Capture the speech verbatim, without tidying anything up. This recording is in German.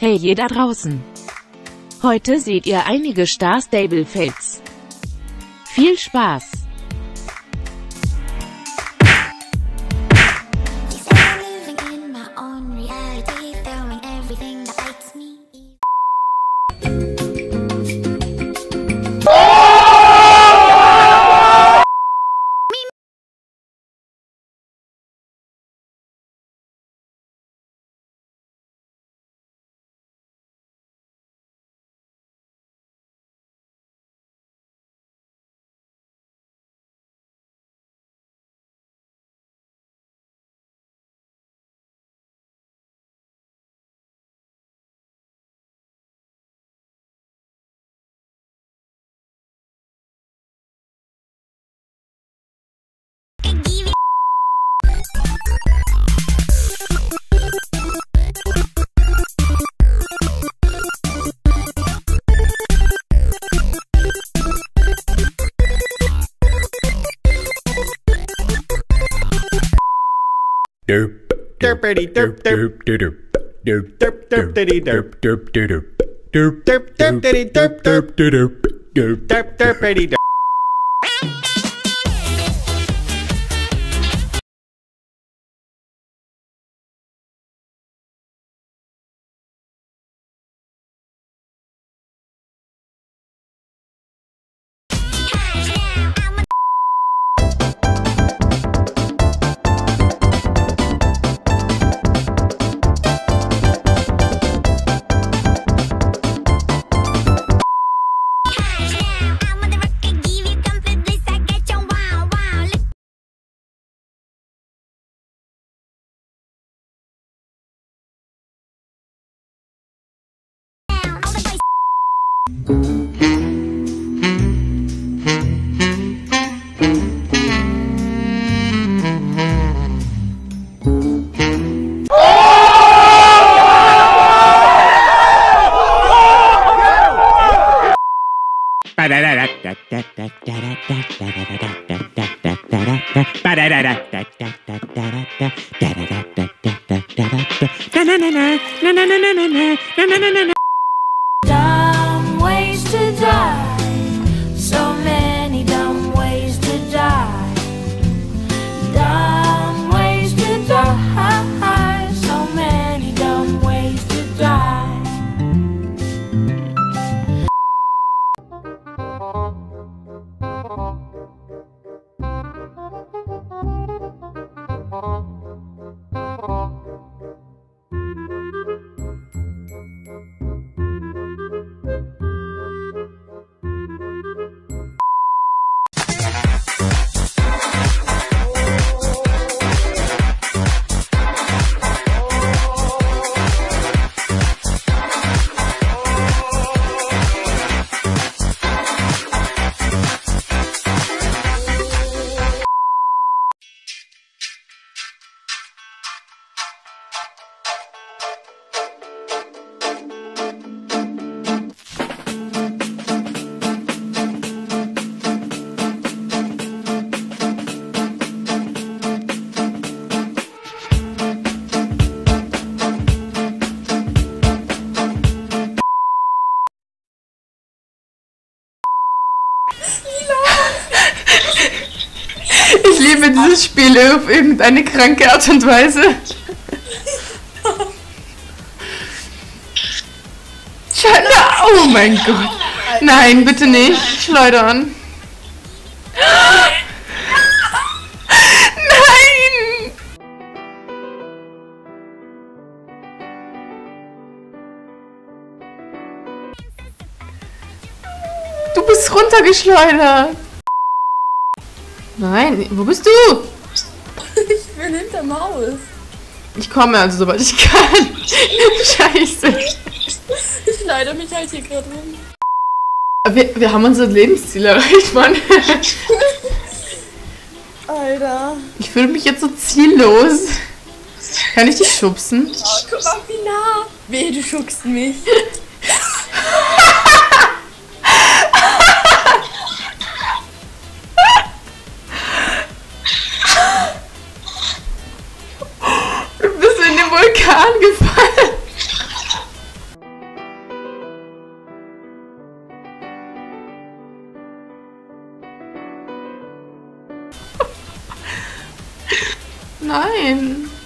Hey ihr da draußen! Heute seht ihr einige Star Stable Fails. Viel Spaß! Derp derpity derp derp derp derp derp derp derp derp derp derp derp derp derp derp derp derp derp derp derp derp. Dumb ways to die, so many dumb ways to die. Dumb ways to die, so many dumb ways to die. Ich liebe dieses Spiel auf irgendeine kranke Art und Weise. Oh mein Gott. Nein, bitte nicht. Schleudern. Du bist runtergeschleudert. Nein, wo bist du? Ich bin hinterm Haus. Ich komme also, sobald ich kann. Scheiße. Ich schneide mich halt hier gerade rum. Wir, wir haben unser Lebensziel erreicht, Mann. Alter. Ich fühle mich jetzt so ziellos. Kann ich dich schubsen? Oh, guck mal, wie nah. Weh, du schubst mich. Gefallen. Nein.